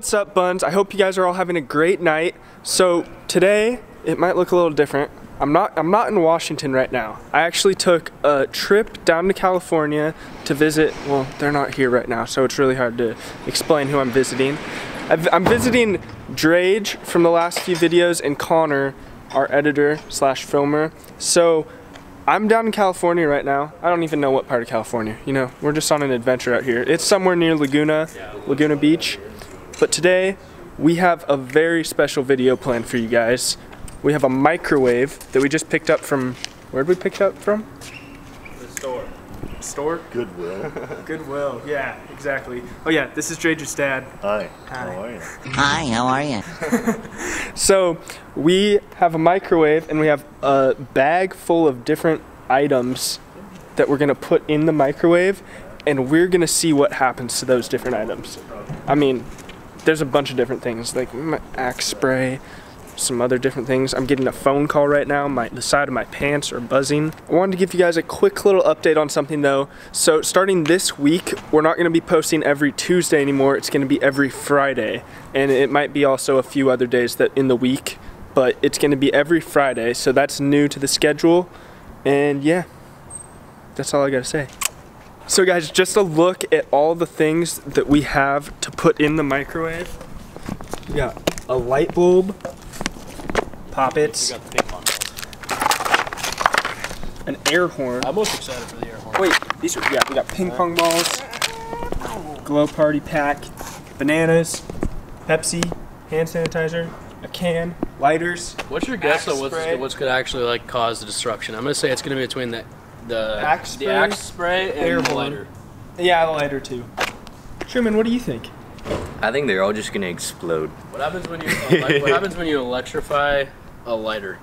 What's up, buns? I hope you guys are all having a great night. So today it might look a little different. I'm not in Washington right now. I actually took a trip down to California to visit, well, they're not here right now, so it's really hard to explain who I'm visiting. I'm visiting Drage from the last few videos and Connor, our editor slash filmer. So I'm down in California right now. I don't even know what part of California. You know, we're just on an adventure out here. It's somewhere near Laguna Beach. But today we have a very special video planned for you guys. We have a microwave that we just picked up from, where'd we pick up from? The store. Store? Goodwill. Goodwill, yeah, exactly. Oh yeah, this is Drage's dad. Hi. Hi. How are you? Hi, how are you? So, we have a microwave and we have a bag full of different items that we're gonna put in the microwave and we're gonna see what happens to those different items. I mean, there's a bunch of different things, like axe spray, some other different things. I'm getting a phone call right now. The side of my pants are buzzing. I wanted to give you guys a quick little update on something though. So starting this week, we're not gonna be posting every Tuesday anymore. It's gonna be every Friday. And it might be also a few other days that in the week, but it's gonna be every Friday. So that's new to the schedule. And yeah, that's all I gotta say. So guys, just a look at all the things that we have to put in the microwave. We got a light bulb, poppets, an air horn. I'm most excited for the air horn. Wait, these are, yeah, we got ping pong balls, glow party pack, bananas, Pepsi, hand sanitizer, a can, lighters. What's your guess on what's gonna actually like cause the disruption? I'm gonna say it's gonna be between the axe spray and the lighter. Yeah, the lighter too. Truman, what do you think? I think they're all just gonna explode. What happens when you electrify a lighter?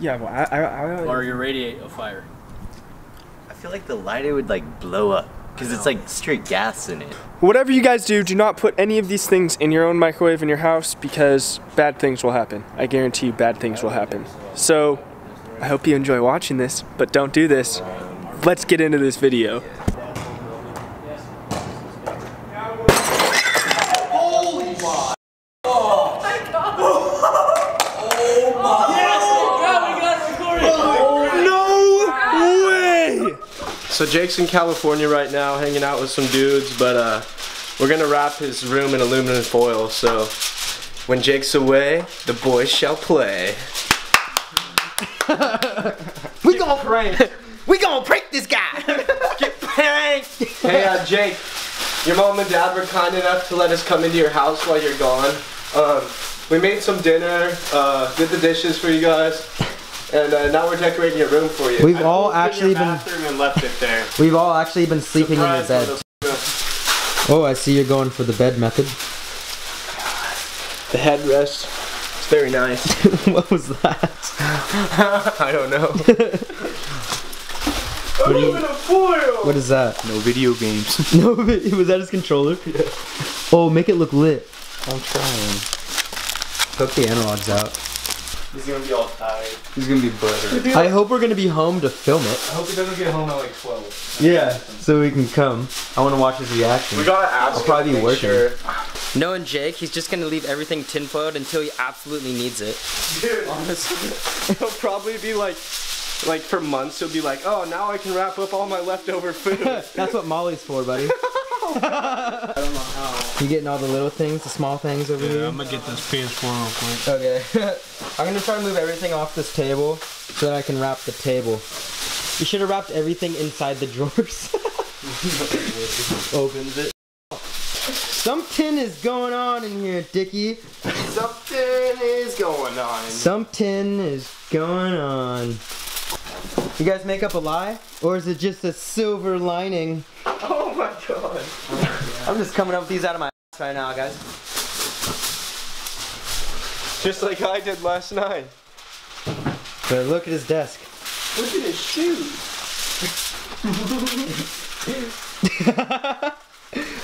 Yeah, well, or you radiate a fire. I feel like the lighter would like blow up because it's like straight gas in it. Whatever you guys do not put any of these things in your own microwave in your house because bad things will happen. I guarantee you, bad things will happen. So, I hope you enjoy watching this, but don't do this. Let's get into this video. So Jake's in California right now hanging out with some dudes, but we're gonna wrap his room in aluminum foil, so when Jake's away, the boys shall play. we gonna prank this guy! Get pranked! Hey Jake, your mom and dad were kind enough to let us come into your house while you're gone. We made some dinner, did the dishes for you guys. And now we're decorating your room for you. We've all actually been and left it there. We've all actually been sleeping in your bed. Oh, I see you're going for the bed method. The headrest. It's very nice. What was that? I don't know. What is that? No video games. No, was that his controller? Yeah. Oh, make it look lit. I'm trying. Hook the analogs out. He's gonna be all tired. He's gonna be buttered. I hope we're gonna be home to film it. I hope he doesn't get home at like 12. Yeah, so we can come. I wanna watch his reaction. We gotta ask him. I'll probably be working. Sure. Knowing Jake, he's just gonna leave everything tinfoiled until he absolutely needs it. Dude, honestly. He'll probably be like for months, he'll be like, oh, now I can wrap up all my leftover food. That's what Molly's for, buddy. I don't know how. You getting all the little things, the small things over here? Yeah, I'm gonna get this PS4 real quick. Okay. I'm gonna try to move everything off this table so that I can wrap the table. You should have wrapped everything inside the drawers. Opens it. Something is going on in here, Dickie. Something is going on. Something is going on. You guys make up a lie? Or is it just a silver lining? Oh my god. I'm just coming up with these out of my ass right now, guys. Just like I did last night. But look at his desk. Look at his shoes.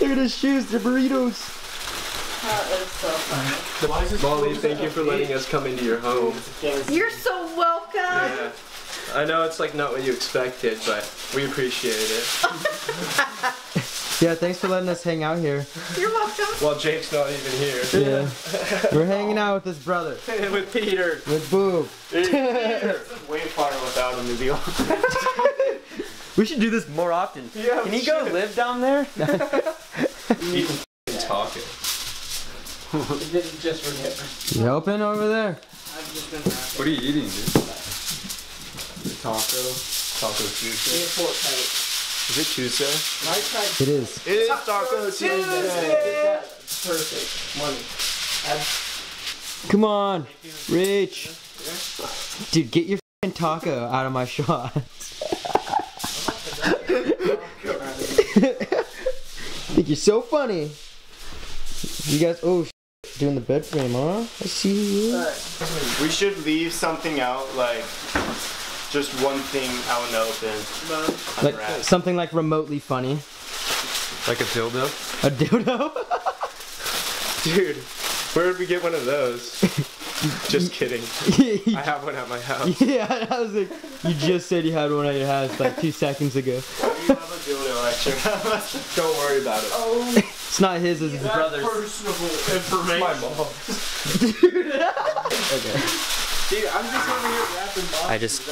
Look at his shoes, they're burritos. That is so funny. Why is this Molly, thank you for letting us come into your home. You're so welcome. Yeah. I know it's like not what you expected, but we appreciate it. Yeah, thanks for letting us hang out here. You're welcome. Well, Jake's not even here. Yeah. We're hanging out with his brother. With Peter. With Boob. It's way farther without him to be on. We should do this more often. Yeah, can he go live down there? He can talk it. It didn't just forget. You open over there? What are you eating, dude? The taco sushi. Is it Tuesday? It is. It is Taco Tuesday! Perfect. Money. Come on, Rich. Dude, get your f***ing taco out of my shot. I think you're so funny. You guys, oh, doing the bed frame, huh? I see you. We should leave something out, like... just one thing out in the open. Like something like remotely funny. Like a dildo? A dildo? Dude, where did we get one of those? Just kidding. I have one at my house. Yeah, I was like, you just said you had one at your house like 2 seconds ago. You have a dildo at your house. Don't worry about it. Oh, it's not his, it's his brother's. Personal information. My mom. Dude. Okay. Dude, I'm just over here wrapping boxes. I just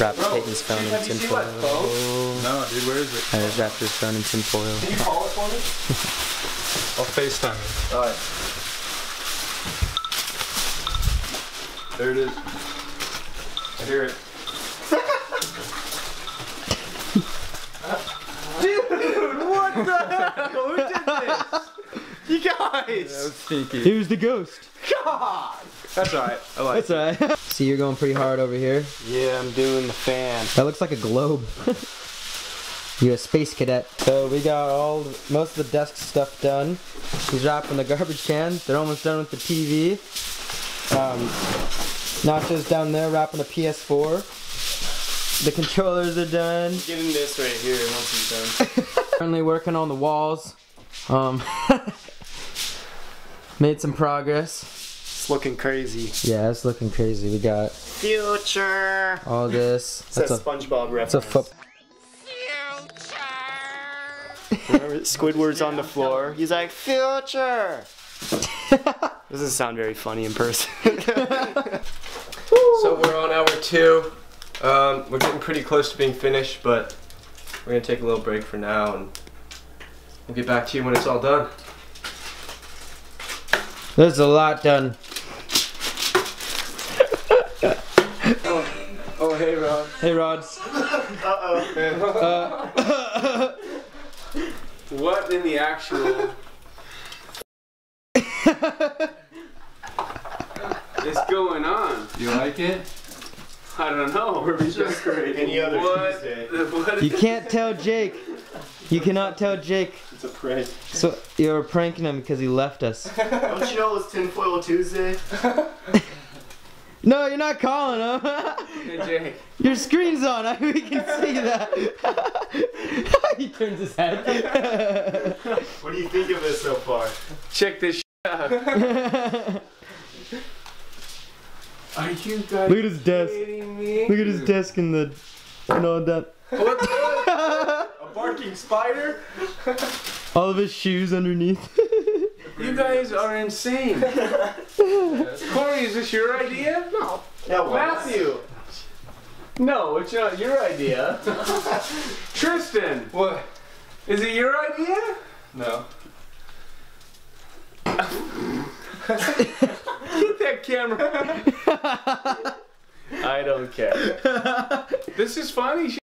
wrapped Peyton's phone in tinfoil. No, dude, where is it? I just wrapped his phone in tinfoil. Can you call it for me? I'll FaceTime it. Alright. There it is. I hear it. Dude, what the hell? Who did this? You guys! Yeah, that was sneaky. He was the ghost. God! That's alright. I like it. That's alright. See, you're going pretty hard over here. Yeah, I'm doing the fan. That looks like a globe. You're a space cadet. So we got most of the desk stuff done. He's wrapping the garbage cans. They're almost done with the TV. Nacho's down there wrapping the PS4. The controllers are done. Getting this right here once he's done. Currently working on the walls. Made some progress. It's looking crazy. Yeah, it's looking crazy. We got future. All this. That's a SpongeBob reference. It's a future. Remember, Squidward's on the floor. He's like future. Doesn't sound very funny in person. So we're on hour 2. We're getting pretty close to being finished, but we're gonna take a little break for now, and we'll get back to you when it's all done. There's a lot done. Oh, hey Rod. Hey Rod. Uh-oh. What in the actual... is going on? You like it? I don't know. We're just great. Any other Tuesday. You can't tell Jake. You cannot tell Jake. It's a prank. So you're pranking him because he left us. Don't you know it's Tinfoil Tuesday? No, you're not calling him. Hey Jake. Your screen's on. We can see that. He turns his head. What do you think of this so far? Check this out. Are you guys look at his desk. Me? Look at his desk and the and all that. What the? A barking spider? All of his shoes underneath. You guys are insane. Corey, is this your idea? No. No, Matthew. No, it's not your idea. Tristan. What? Is it your idea? No. Get that camera. I don't care. This is funny.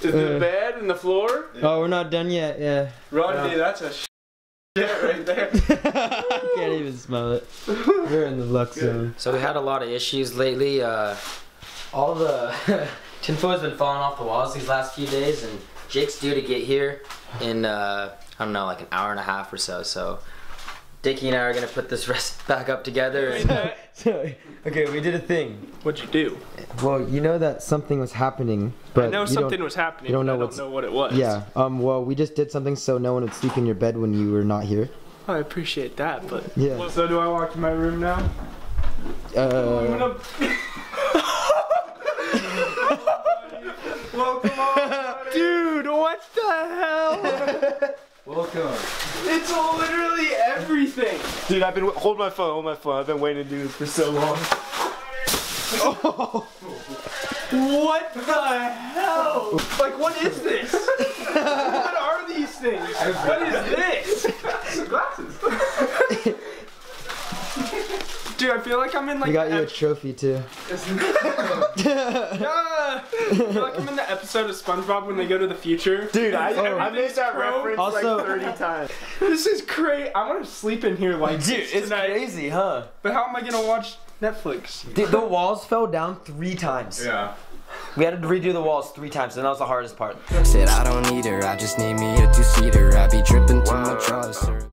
The bed and the floor? Oh, we're not done yet, yeah. Rodney, that's a shit right there. I can't even smell it. We're in the luck zone. So we had a lot of issues lately. All the tinfoil's been falling off the walls these last few days, and Jake's due to get here in, I don't know, like an hour and a half or so, so... Dickie and I are gonna put this rest back up together. And okay, we did a thing. What'd you do? Well, you know that something was happening, but I know something was happening. You don't know, I don't know what it was. Yeah. Well, we just did something so no one would sleep in your bed when you were not here. I appreciate that, but yeah. Well, so do I walk to my room now? Well, come on, buddy. Dude, what the hell? Welcome. It's literally everything. Dude, I've been hold my phone. I've been waiting to do this for so long. Oh. What the hell? Like, what is this? What are these things? What is this? Glasses. Dude, I feel like I'm in like. We got you a trophy too. Yeah. I feel like I'm in the episode of SpongeBob when they go to the future. Dude, I made that reference also, like 30 times. This is crazy. I want to sleep in here like dude, it's tonight. Crazy, huh? But how am I gonna watch Netflix? Dude, the walls fell down 3 times. Yeah. We had to redo the walls 3 times, and that was the hardest part. Said I don't need her, I just need me a 2-seater. I be dripping to my drawers.